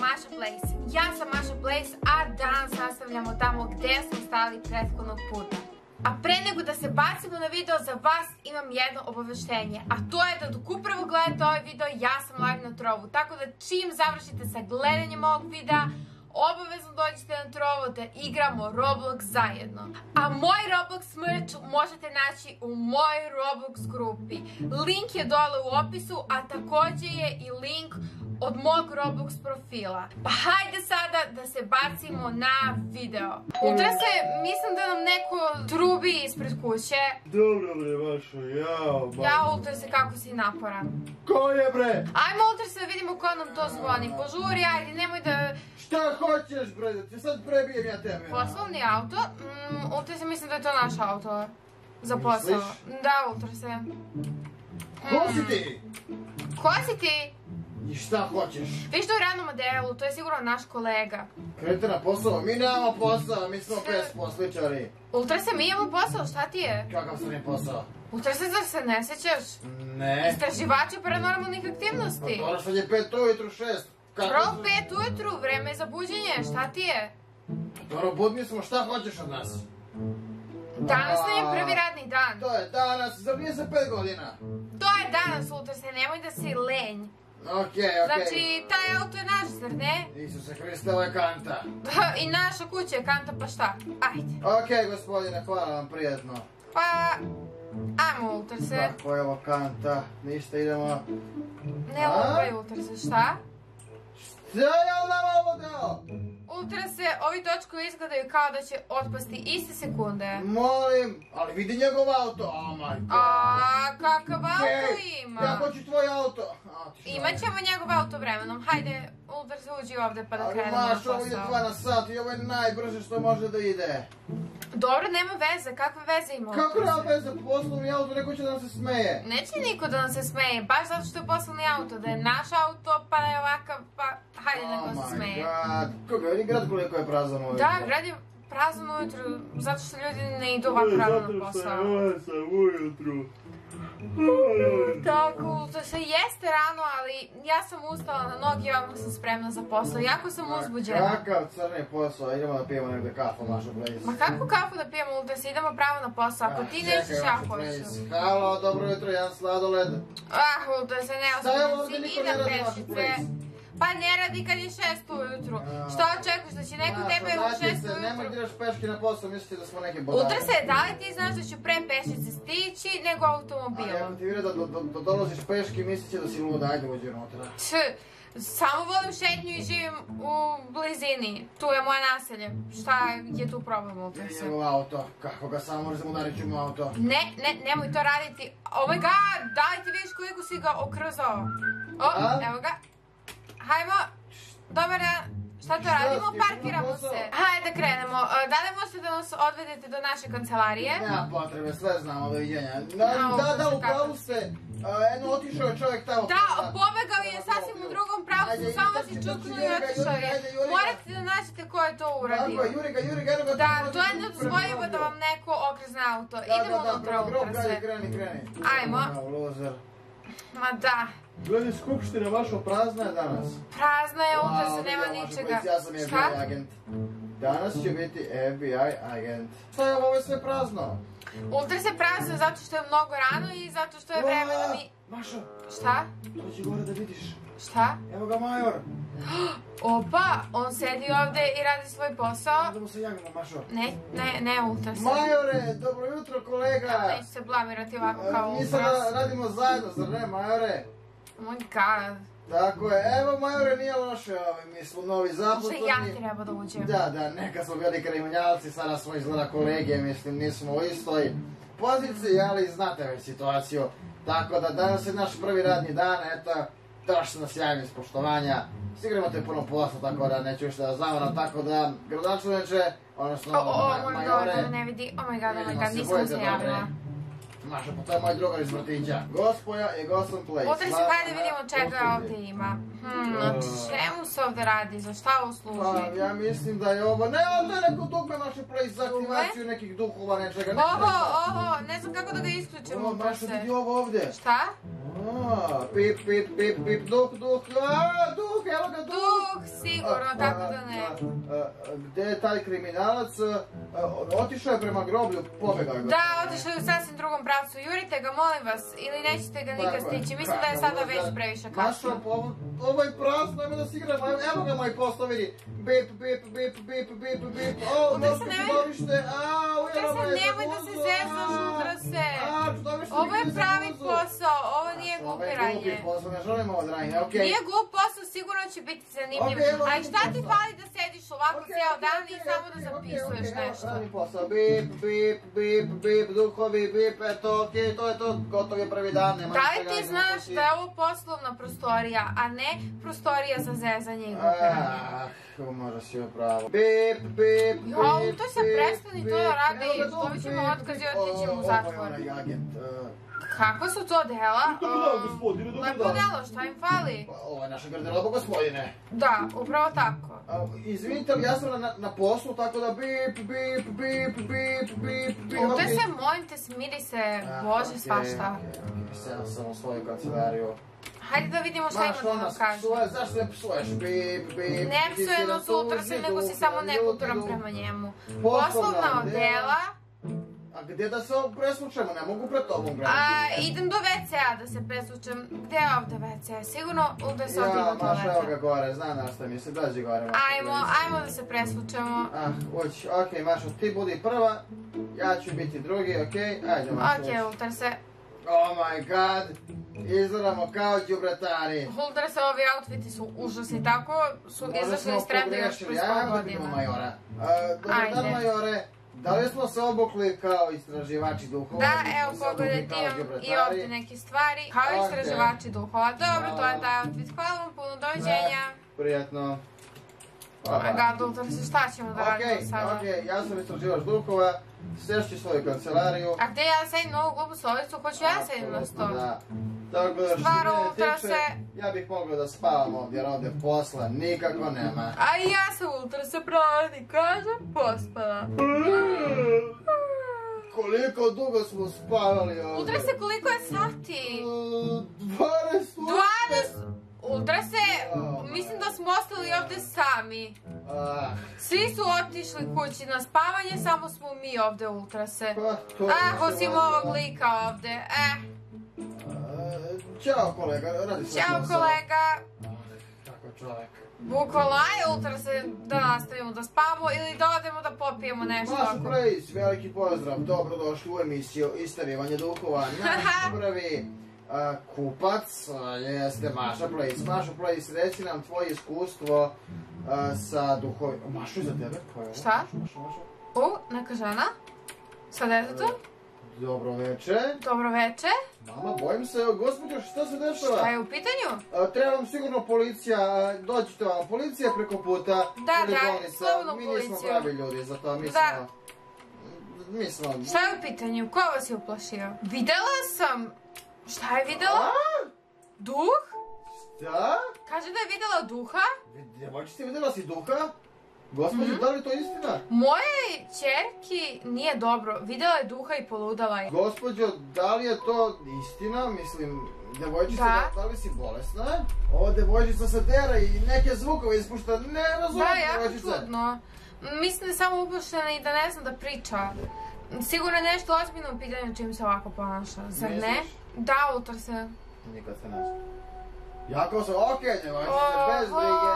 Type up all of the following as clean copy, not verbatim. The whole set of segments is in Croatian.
Masha Blaze. Ja sam Masha Blaze, a danas nastavljamo tamo gdje smo stali prethodnog puta. A pre nego da se bacimo na video, za vas imam jedno obaveštenje, a to je da dok upravo gledate ovaj video, ja sam live na Trovu, tako da čim završite sa gledanjem ovog videa, obavezno dođite na Trovu da igramo Roblox zajedno. A moj Roblox merch možete naći u mojoj Roblox grupi. Link je dole u opisu, a također je i link od mog Roblox profila. Pa hajde sada da se bacimo na video. Utra se, mislim da nam neko trubi ispred kuće. Dobro bre, Mašo, jao. Jao, Ultra se, kako si naporan. Ko je bre? Ajmo, Ultra se, da vidimo ko nam to zvoni. Požuri, ajde, nemoj da... Šta hoćeš bre, da ti sad prebijem ja tebe. Poslovni auto? Ultra se, mislim da je to naš auto. Za posao. Da, Ultra se. Ko si ti? Ko si ti? I šta hoćeš? Viš to u radnom modelu, to je sigurno naš kolega. Krenite na posao, mi nemamo posao, mi smo besposličari. Ultra se, mi imamo posao, šta ti je? Kakav sam mi posao? Ultra se, zar se ne sjećaš? Ne. Istraživači paranormalnih aktivnosti. Pa dorašan je 5 ujutru, 6. Prvo 5 ujutru, vreme je za buđenje, šta ti je? Dobro, budni smo, šta hoćeš od nas? Danas nam je prvi radni dan. To je danas, zar nije za 5 godina? To je danas, Ultra se, nemoj da si lenj. Okej. Znači, taj auto je naš, zar ne? Isuse Hriste, ovo je kanta. I naša kuća je kanta, pa šta? Ajde. Okej, gospodine, hvala vam, prijatno. Pa... ajmo, Ultra se. Kako je ovo kanta? Ništa, idemo. Ne lupaj, Ultra se, šta? Šta je nam ovo dao? Ultra se, ovi točkovi izgledaju kao da će otpasti iste sekunde. Molim, ali vidi njegov auto. Oh my god. Aaaa, kakav auto ima? Ja hoću tvoj auto. Imaćemo njegov auto vremenom. Hajde, Ultra se, uđi ovde pa da krenemo. Ali Mašo, ovo ide 2 na sat i ovo je najbrže što može da ide. Dobro, nema veze, kakve veze ima? Kako nema veze, poslovni auto, neko će da nam se smeje. Neće niko da nam se smeje, baš zato što je poslovni auto, da je naš auto, pa je ovakav, pa hajde neko se smeje. Oh my god, koga, vidi grad koliko je prazan ujutru. Da, grad je prazan ujutru, zato što ljudi ne idu ovako rano na posao. Zato što je ovo sam ujutru. Tako, to se jeste rano, ali ja sam ustala na noge i ovako sam spremna za posao. Jako sam uzbuđena. Kakav crni posao, idemo da pijemo negdje kafu, Masha Blaze. Ma kako kafu da pijemo, da se idemo pravo na posao, ako ti nećeš, ja hoću. Halo, dobro jutro, jedan sladoled. Ah, da se ne osnovi, si idem pešice. Pa ne radi kad je 6 ujutru. Šta očekuješ, da će neko tebe u 6 ujutru? Nemoj da ideš peške na posao, mislite da smo neke bodane. Ultra se, da li ti znaš da ću pre pešice stići nego automobilom? A ako ti vire da dolaziš peške, mislite da si luda, ajde uđi unutra. Samo volim šetnju i živim u blizini. Tu je moje naselje. Šta je tu problem, Ultra se? Njegov auto, kako ga samo možemo udarit ću mu auto. Ne, nemoj to raditi. Oh my god, da li ti vidiš koliko si ga okrzao? O, evo ga. Hajmo, dobar dan, šta to radimo? Parkiramo se. Hajde da krenemo, da li možete da nas odvedete do naše kancelarije? Nema potrebe, sve znamo, doviđenja. Da, u pravu ste, eno otišao je čovjek tamo. Da, pobegao je sasvim u drugom pravcu, samo si čuknuo i otišao je. Morate da nađete ko je to uradio. Da, to je nedozvoljivo da vam neko okrzne auto. Idemo unutra, Ultra se. Ajmo. Ma da. Gledaj, skupština vaša prazna je danas. Prazna je, Ultra se, nema ničega. Ja sam FBI agent. Danas će biti FBI agent. Šta je ovo sve prazno? Ultra se, prazno zato što je mnogo rano i zato što je vremeno mi... Mašo! Šta? Dođi gore da vidiš. Šta? Evo ga major. Opa, on sedi ovde i radi svoj posao. Da mu se javimo, Mašo. Ne, Ultra se. Majore, dobro jutro, kolega. Neću se blamirati ovako kao Ultra. Mi sad radimo zajedno, zar ne, majore? Moj god. Tako je, evo majore, nije loše, mi smo novi zaposleni. Možda ja treba da uđem. Da, neka smo bili kriminalci, sada smo izgleda kolege, mislim nismo u istoj poziciji, ali znate već situaciju. Tako da danas je naš prvi radni dan, eto, došli nas javim iz poštovanja. Sigurno imate puno posla, tako da neću još da zamoram, tako da gradonačelniče, odnosno majore. Oh my god, nisam se javila. Maša, pa to je moj drugar iz vrtića. Gospoja i Masa Plays. Ultra se, hajde vidimo čega ovdje ima. Čemu se ovdje radi, za šta ovo služi? Ja mislim da je ovo... Ne, ovdje je neko dugme, Masa Plays, za aktivaciju nekih duhova, nečega. Ovo, ne znam kako da ga isključim, Ultra se. Maša, vidi ovo ovdje. Šta? Pip, pip, pip, pip, duh, duh, duh, evo ga duh. Duh, sigurno, tako da ne. Gde je taj kriminalac? Otišao je prema groblju, pobegao je. Da, otišao je u sasvim drugom pravcu. Jurite ga, molim vas, ili nećete ga nikad stići. Mislim da je sada već previše kasno. Maša, ovo je prazno, ajmo da si igraš. Evo ga moj posao, vidi. Bip, bip, bip, bip, bip, bip. O, morsko čudovište. Nemoj da se zezaš, udra se. Ovo je pravi posao, ovo nije glupi ranje. Ovo je glupi posao, ne želim ovo ranje, okej. Nije glup posao, sigurno će biti zanimljiv. A šta ti fali da sediš ovako cijel dan i samo da zapisuješ nešto? Ovo je posao, bip, bip, bip, bip, duhovi, bip, eto, okej, to je to, gotov je prvi dan. Da li ti znaš da je ovo poslovna prostorija, a ne prostorija za zezanje i glupi ranje? Ah, mora si joj pravo. Bip, bip, bip, bip, bip, bip. Radi, što ćemo otkazi, otićemo u zatvor. Kako su to dela? Lepo delo, šta im fali? Ovo je naša garderoba, gospodine. Da, upravo tako. Izvinite, ja sam na poslu, tako da bip, bip, bip, bip, bip, bip. Ovdje se, molim te, smiri se, bože, svašta. Sada sam u svoju kancelariju. Hajde da vidimo šta ima da nam kažem. Zašto ne psuješ? Ne psuje nas utrsim, nego si samo nekulturan prema njemu. Poslovna odela. A gdje da se presvučemo? Ne mogu pred tobom. Idem do WCA da se presvučem. Gdje je ovdje WCA? Sigurno ovdje se odimo do WCA. Maša, evo ga gore, znam na šta mi se dađi gore. Ajmo da se presvučemo. Ući, okej Maša, ti budi prva, ja ću biti drugi, okej? Ajde Maša, ući. Okej, utr se. Oh my god, izgledamo kao džubretari. Huldar se, ovi outfiti su užasni, tako su izašli iz trenda još prije 100 godina. Dobar dan majore, da li smo se obukli kao istraživači duhova? Da, evo pogledajte, imam i ovdje neke stvari, kao istraživači duhova. Dobro, to je taj outfit, hvala vam, puno doviđenja. Prijatno. Huldar se, šta ćemo da radimo sada? Okej, ja sam istraživač duhova. Sešći svoju kancelariju. A gdje ja sedim ovu glupu stolicu, hoću ja sedim na stolicu. Tako da što mene tiče, ja bih mogla da spavam ovdje, jer ovdje posla nikako nema. A ja sam ultra se provodi, kažem pospala. Koliko dugo smo spavali ovdje? Ultra se, koliko je sati? 12. Ultra se, mislim da smo ostali ovdje sami. Svi su otišli kući na spavanje, samo smo mi ovdje, ultra se. Osim ovog lika ovdje. Ćao kolega, radi se. Ćao kolega. Kako čovjek. Bukvala je, ultra se, da nastavimo da spavamo ili da odemo da popijemo nešto. Masha Blaze, veliki pozdrav, dobrodošli u emisiju Istraživanje duhova. Naš prvi kupac jeste Masha Blaze. Masha Blaze, reci nam tvoje iskustvo sa duhovima. Maša, iza tebe? Šta? Neka žena? Sa detetom? Dobro veče. Dobro veče. Mama, bojim se, gospodin, šta se dešava? Šta je u pitanju? Treba vam sigurno policija, dođite vam, policija preko puta. Da, slobodno policija. Mi nismo pravi ljudi, zato mislim da... Mislim... Šta je u pitanju? Ko vas je uplašio? Videla sam... Šta je videla? Duh? Šta? Kaže da je videla duha? Djevojčice, videla si duha? Gospodin, da li to istina? Moje ćerki nije dobro, videla je duha i poludala je. Gospodin, da li je to istina? Mislim, djevojčice, da li si bolesna? Ova djevojčica se dera i neke zvukove ispušta, ne razumem djevojčice. Da, jako čudno. Mislim da je samo uplašena i da ne zna da priča. Sigurno je nešto ozbiljno u pitanju čim se ovako ponaša, zar ne? Da, ultra se. Nikad se nešto. Jako sam, okej, djevojčice, bez brige.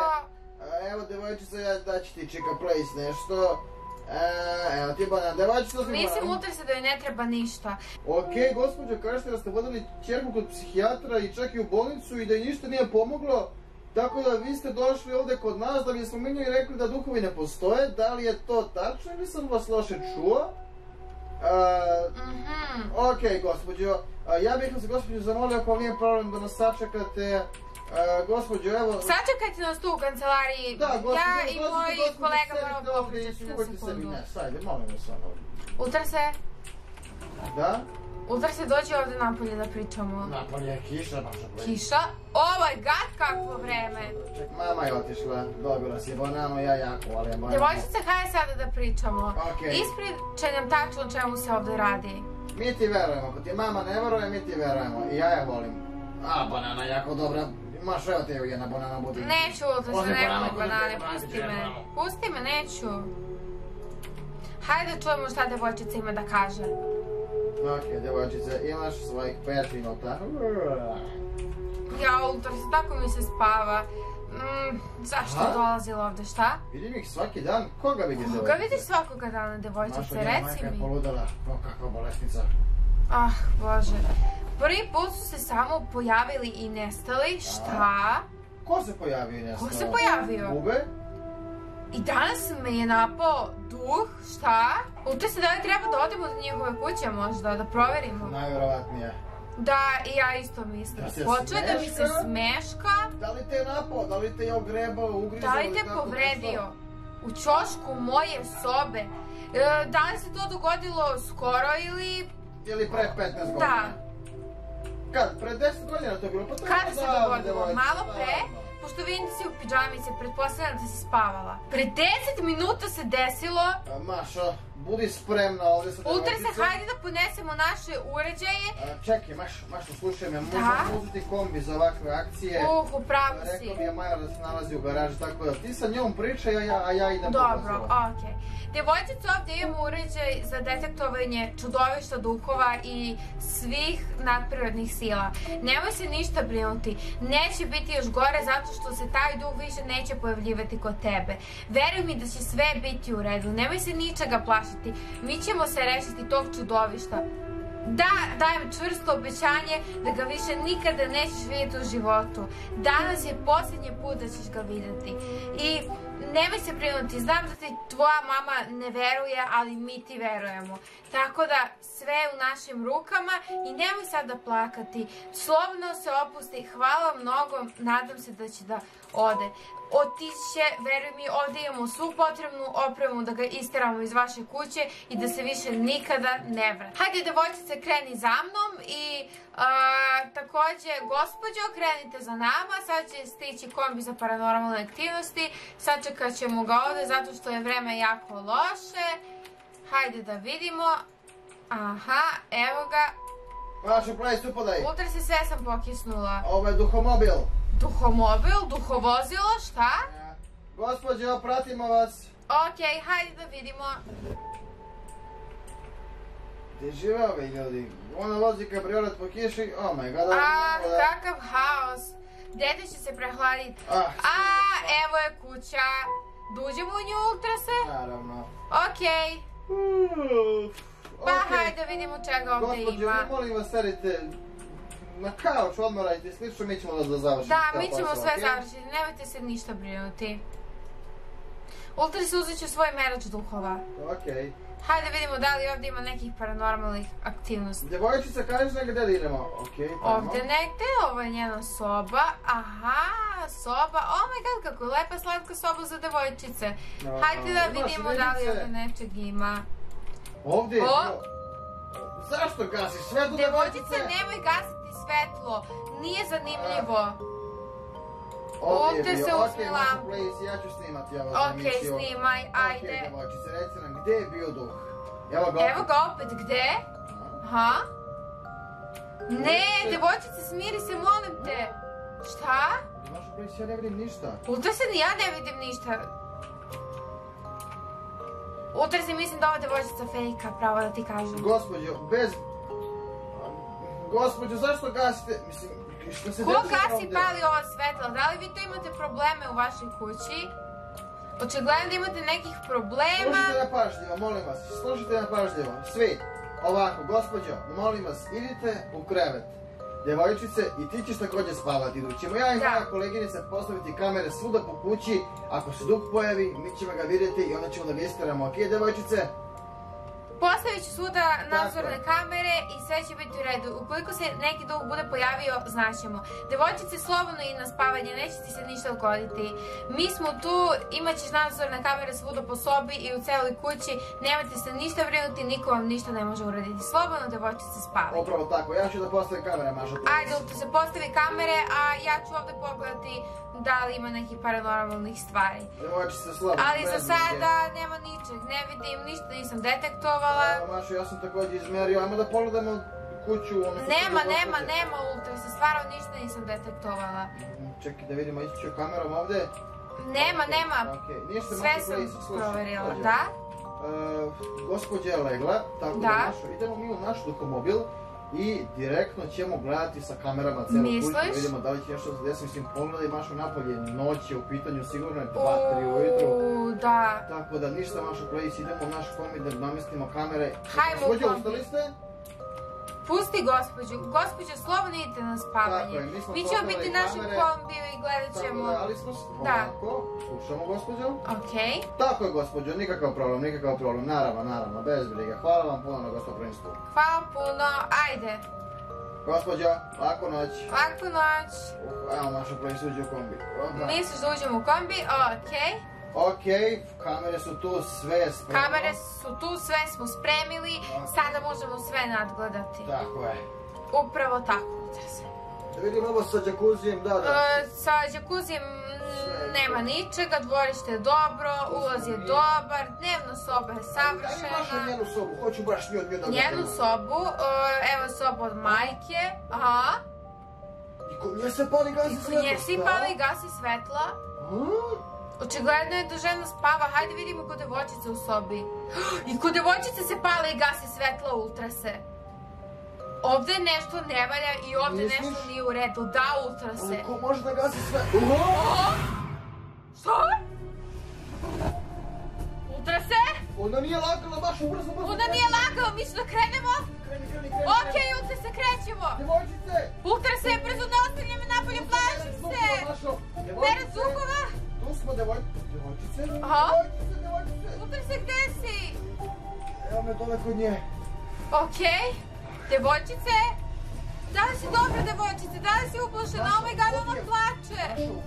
Evo, djevojčice, ja daći ti Čika Place nešto. Evo ti banan, djevojčice, osim banan. Mislim, ultra se da joj ne treba ništa. Okej, gospođo, kažete da ste vodili ćerku kod psihijatra i čak i u bolnicu i da joj ništa nije pomoglo. Tako da vi ste došli ovdje kod nas da bi smo mi njoj rekli da duhovi ne postoje. Da li je to tačno ili sam vas loše čuo? Okej, gospođo, ja bih vas, gospođo, zamolio ako nije problem da nas sačekate. Gospođo, evo... Sačekajte nas tu u kancelariji, ja i moj kolega prvo popričati na sekundu. Ne, sajde, molim vas ono. Ultra se. Da? Ultra se, dođi ovdje napolje da pričamo. Napolje je kiša, Masha Blaze. Kiša? Ovaj gad, kakvo vreme! Ček, mama je otišla, dobila si banano, ja jako volim banano. Djevojčice, hajde sada da pričamo. Ispričaj nam tačno o čemu se ovdje radi. Mi ti verujemo, ako ti mama ne veruje, mi ti verujemo. I ja je volim. Banana je jako dobra. Maša, evo te jedna banana bude. Neću, to se nekoli banane, pusti me. Pusti me, neću. Hajde da čujemo šta devojčica ima da kaže. Ok, devojčica, imaš svojih 5 minuta. Ja, ultra, tako mi se spava. Zašto je dolazila ovde, šta? Vidim ih svaki dan, koga vidiš devojčice? Koga vidiš svakoga dana devojčice, reci mi. Maša, njena majka je poludala, kakva bolesnica. Ah, Bože. Prvi put su se samo pojavili i nestali, šta? Ko se pojavio i nestao? Ko se pojavio? Bube? I danas me je napao duh, šta? Uče se da li treba da odemo do njihove kuće možda, da proverimo. Najvjerovatnije. Da, i ja isto mislim. Počeo da mi se smeška. Da li te je napao, da li te je ogrebao, ugrizao? Da li te povredio? U ćošku moje sobe. Da li se to dogodilo skoro ili... Ili pre 15 godina? Da. Kad? Pre 10 godina to je bilo? Kada se dogodilo? Malo pre? Pošto vidim da si u pidžami, se pretpostavljam da si spavala. Pre 10 minuta se desilo... Maša, budi spremna ovdje sa devojčice. Ultra se, hajde da ponesemo naše uređaje. Čekaj, Maša, slušaj me, možemo uzeti kombi za ovakve akcije. Upravo si. Rekao mi je Maja da se nalazi u garaži, tako da ti sa njom pričaj, a ja idem po posao. Dobro, okej. Devojčice, ovdje imamo uređaj za detektovanje čudovišta, duhova i svih nadprirodnih sila. Nemoj se ništa brinuti, neće biti još gore zato što se taj duh više neće pojavljivati kod tebe. Veruj mi da će sve biti u redu, nemoj se ničega plašiti, mi ćemo se rešiti tog čudovišta. Da, dajem čvrsto obećanje da ga više nikada nećeš vidjeti u životu. Danas je posljednji put da ćeš ga vidjeti. I nemoj se brinuti, znam da ti tvoja mama ne veruje, ali mi ti verujemo. Tako da sve je u našim rukama i nemoj sad da plakati. Slobodno se opusti, hvala mnogo, nadam se da će da ode. Otići će, veruj mi, ovdje imamo svu potrebnu opremu da ga isteramo iz vaše kuće i da se više nikada ne vrati. Hajde, devojčice, kreni za mnom i takođe, gospođo, krenite za nama, sad će stići kombi za paranormalne aktivnosti, sačekat ćemo ga ovdje zato što je vreme jako loše. Hajde da vidimo, aha, evo ga. Masha Blaze, upadaj. Ultra se, sve sam pokisnula. Ovo je duhomobil. Duhomobil, duhovozilo, šta? Gospođo, pratimo vas. Okej, hajde da vidimo. Gde žive ove ljudi? Ona vozi kabriolet po kiši, oh my god. Ah, kakav haos. Dete će se prehladiti. Ah, evo je kuća. Da uđemo u nju, Ultrase? Naravno. Okej. Pa hajde da vidimo čega ovde ima. Gospođo, molim vas, sedite na kauč, odmorajte i slično, mi ćemo da završiti. Da, mi ćemo sve završiti, nemojte se ništa brinuti. Ultrase, uzet ću svoj merač duhova. Okej. Hajde vidimo da li ovdje ima nekih paranormalnih aktivnosti. Devojčica, kažeš negdje da idemo? Ovdje negdje, ovo je njena soba. Aha, soba. Oh my god, kako je lepa slatka soba za devojčice. Hajde da vidimo da li ovdje nečeg ima. Ovdje? Zašto gasiš svetlo, devojčice? Devojčice, nemoj gasiti svetlo. Nije zanimljivo. Ovdje se uzmi lampu. Okej, snimaj, ajde. Okej, devojčice, reci nam gdje je bio duh. Evo ga opet, gdje? Aha. Ne, devojčice, smiri se, molim te. Šta? Masha Blaze, ja ne vidim ništa. Ultra se, ni ja ne vidim ništa. Ultra se, mislim da ova devojčica fejka, pravo da ti kažem. Gospođo, bez... Gospođo, zašto gasite? Mislim... Ko gasi i pali ova svetla? Da li vi tu imate probleme u vašoj kući? Očigledam da imate nekih problema. Slušajte me pažljivo, molim vas. Slušajte me pažljivo. Svi, ovako, gospođo, molim vas, idite u krevet. Devojčice, i ti ćeš također spavati. Idućemo ja i moja koleginica postaviti kamere svuda po kući. Ako se duh pojavi, mi ćemo ga vidjeti i onda ćemo da ga isteramo. Ok, devojčice? Postavit ću svuda nadzorne kamere i sve će biti u redu. Ukoliko se neki duh bude pojavio, znaćemo. Devojčice, slobodno i na spavanje, neće ti se ništa dogoditi. Mi smo tu, imat ćeš nadzorne kamere svuda po sobi i u celoj kući. Nemojte se ništa brinuti, niko vam ništa ne može uraditi. Slobodno, devojčice, spavaju. Upravo tako, ja ću da postavim kamere, Masha Blaze. Ajde, da se postavi kamere, a ja ću ovde pogledati da li ima nekih paranormalnih stvari. Devojčice, slobodno. Ali za sada nema ničeg, ne vidim, ništa nisam detektovala. Mašo, ja sam također izmerio, ajmo da pogledamo kuću. Nema ultra, se stvarao ništa nisam detektovala. Čekaj da vidimo, ići ću kamerom ovde. Nema, sve sam proverila, da? Gospođa je legla, tako da idemo mi u naš dokomobil i direktno ćemo gledati sa kamerama celu kuću da vidimo da li će nešto zadesiti. Mislim, pogledaj Mašu napolje, noć je u pitanju, sigurno je 2-3 ujutru. Tako da ništa, Masha Blaze, idemo u naš komi da namestimo kamere. Gospođo, ustali ste? Pusti gospođu, gospođo, slobodno idite na spavanje. Mi ćemo biti našim kombiju i gledat ćemo... Tako, smo ovako, slušamo gospođo. Okej. Tako je gospođo, nikakav problem, naravno, bez briga. Hvala vam puno na gostoprimstvu. Hvala puno, ajde. Gospođo, lako noć. Lako noć. Evo, Masha Blaze uđe u kombi. Misliš da uđemo u kombi? Okej. Okej, kamere su tu, sve spremno. Kamere su tu, sve smo spremili, sada možemo sve nadgledati. Tako je. Upravo tako, da se. Da vidim ovo sa džakuzijem, da. Sa džakuzijem nema ničega, dvorište je dobro, ulaz je dobar, dnevna soba je savršena. Daj mi baš jednu sobu, hoću baš nju odmijeti. Jednu sobu, evo soba od majke, aha. I kod nje se pali gasi svetla. Očigledno je da žena spava, hajde vidimo kod devojčice u sobi. I kod devojčice se pale i gase svetla, ultrase. Ovde nešto ne valja i ovde nešto nije u redu, da ultrase. Ali ko može da gase svetla? Što? Ultrase? Ona nije lagala, baš ubrzo. Ona nije lagala, mi ću da krenemo? Kreni. Okej, ultrase, krećemo. Devojčice! Ultrase, brzo da ostavlja me napolje, plašim se. Peret zukova? Tu smo, devojčice. Ultrase, gde si? Evo me dole kod nje. Okej, devojčice. Da li si dobra, devojčice? Da li si uplašena? Oh my god, ona plače.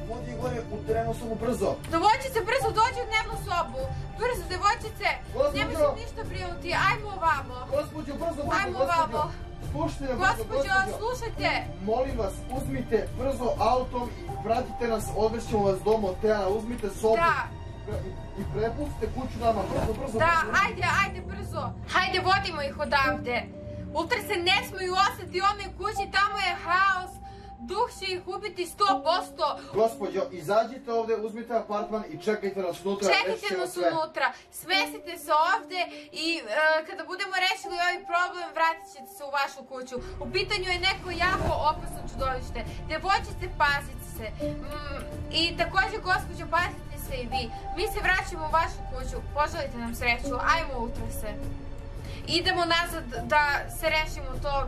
Vodi gore, u terenu sam brzo. Devojčice, brzo dođi u dnevnu sobu. Brzo, devojčice. Nemoj se ništa brinuti. Ajmo ovamo. Gospođo, brzo. Gospođo, slušajte. Molim vas, uzmite brzo autom i vratite nas, odvećemo vas dom od Teana, uzmite sobu i prepustite kuću nama, brzo. Da, ajde, brzo. Hajde, vodimo ih odavde. Ultrase ne smiju ostati u onoj kući, tamo je haos. Duh će ih ubiti 100%. Gospođo, izađite ovde, uzmite apartman i čekajte nas unutra. Čekajte nas unutra, smestite se ovde i kada budemo rešili ovaj problem, vratit ćete se u vašu kuću. U pitanju je neko jako opasno čudovište. Devojčice, pazite se. I takođe, gospođo, pazite se i vi. Mi se vraćamo u vašu kuću, poželite nam sreću, ajmo Ultrase. Idemo nazad da se rešimo tog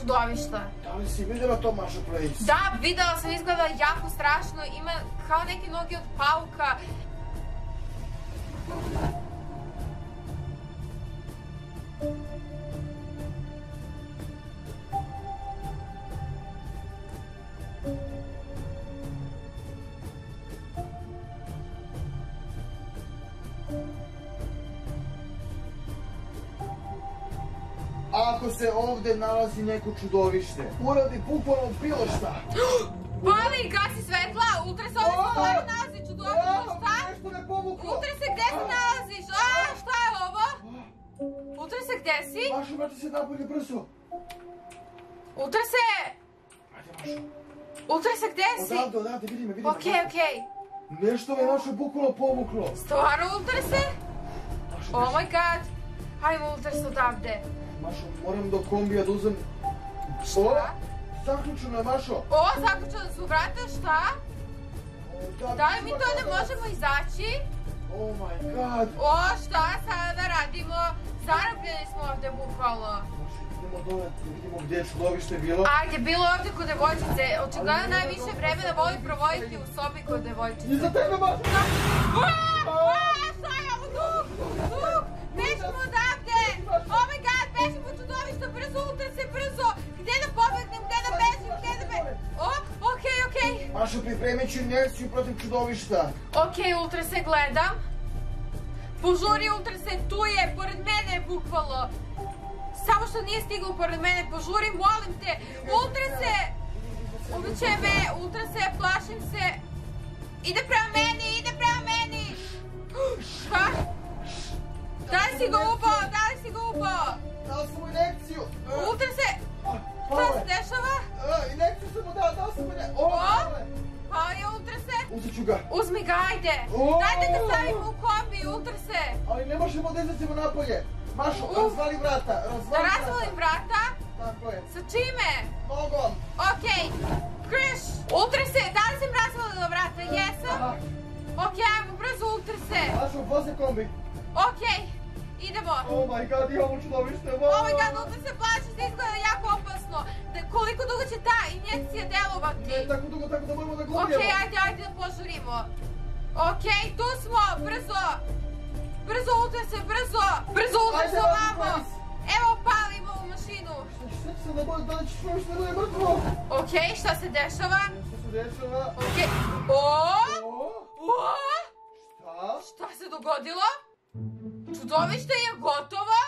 čudovišta. Da li si videla to, Masha Blaze? Da, videla sam, izgleda jako strašno, ima kao neke noge od pauka. Ako se ovde nalazi neko čudovište, uradi bukvalno bilo šta. Pali i gasi svetla, Ultrase, ovde se stvarno nalazi čudovište, šta? Ultrase, gde se nalaziš? Šta je ovo? Ultrase, gde si? Mašo, vrati se napolje, brzo. Ultrase! Ajde, Mašo. Ultrase, gde si? Odavde, vidi me. Okej. Nešto me, Mašo, bukvalno povuklo. Stvarno, Ultrase? Oh my god. Hajmo, Ultrase, odavde. Mašo, moram do kombija da uzem... Šta? Zaključeno je, Mašo. Zaključeno su vrata, šta? Da li mi to ne možemo izaći? Oh my god. Šta sada radimo? Zarobljeni smo ovde, bukvalno. Mašo, idemo dole, vidimo gdje je čudovište bilo. Ajde, bilo je ovde kod devojčice. Očigledno najviše vremena voli provoditi u sobi kod devojčice. Iza tebe, Mašo! Šta je ovo? Dug! Bežimo odavde! Oh my god! Bežimo čudovišta, brzo, Ultrase, brzo! Gde da pobegnem, gde da bežim? Okej. Mašo, pripremit ću injekciju protiv čudovišta. Okej, Ultrase, gledam. Požuri, Ultrase, tu je, pored mene je bukvalo. Samo što nije stigao pored mene, požuri, molim te. Ultrase, ubiće me, Ultrase, plašim se. Ide prema meni! Šta? Da li si ga upao? dao sam mu inekciju. Ultim se. Šta se dešava? Inekciju sam mu dao, dao sam mu inekciju. Hajde, Ultrase. Uzet ću ga. Uzmi ga, ajde. Dajte da stavimo u kombi, Ultrase. Ali ne možemo da izacimo napolje. Mašo, razvali vrata. Da razvalim vrata? Tako je. Sa čime? Nogom. Okej. Kriš. Ultrase, da li sam razvalila vrata? Jesam. Okej, ajmo brzo, Ultrase. Mašo, voze kombi. Okej. Idemo. Oh my god, i ovo čudovište. Oh my god, Ultrase, plaće se, izgleda jako opasno. Koliko dugo će ta injekcija delovati? Ne, tako dugo, tako da moramo da gurimo. Okej, ajde, ajde da požurimo. Okej, tu smo, brzo. Brzo, Ultrase, brzo. Brzo, Ultrase, ovamo. Evo, palimo u mašinu. Šta se ne boje, da li ćeš još ne mrtvo? Okej, šta se dešava? Šta se dešava? Okej. Šta? Šta se dogodilo? Čudovište je gotovo.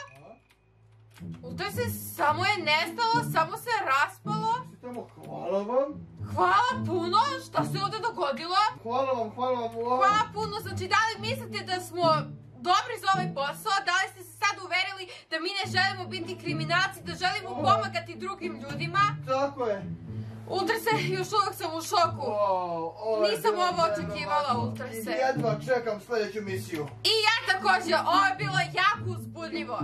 Ultrase, samo je nestalo, samo se raspalo. Hvala vam. Hvala puno, šta se ovde dogodilo? Hvala vam, hvala vam. Hvala puno, znači da li mislite da smo dobri za ovaj posao? Da li ste se sad uverili da mi ne želimo biti kriminalci, da želimo pomagati drugim ljudima? Tako je. Ultrase, još uvek sam u šoku. Nisam ovo očekivala, Ultrase. I jedva čekam sledeću misiju. I ja takođe, ovo je bilo jako uzbudljivo.